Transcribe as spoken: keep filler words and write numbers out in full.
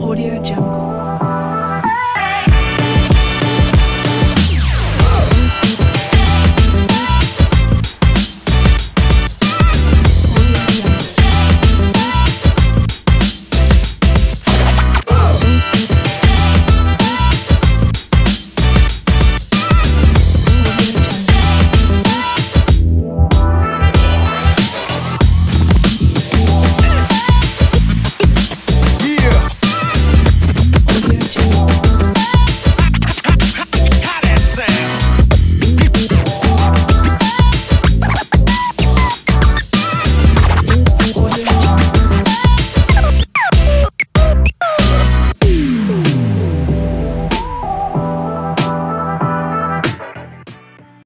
Audio Jungle.